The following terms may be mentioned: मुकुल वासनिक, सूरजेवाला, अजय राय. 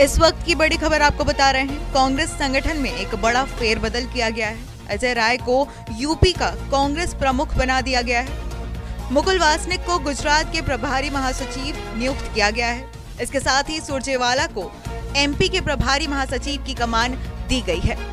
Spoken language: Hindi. इस वक्त की बड़ी खबर आपको बता रहे हैं। कांग्रेस संगठन में एक बड़ा फेरबदल किया गया है। अजय राय को यूपी का कांग्रेस प्रमुख बना दिया गया है। मुकुल वासनिक को गुजरात के प्रभारी महासचिव नियुक्त किया गया है। इसके साथ ही सूरजेवाला को एमपी के प्रभारी महासचिव की कमान दी गई है।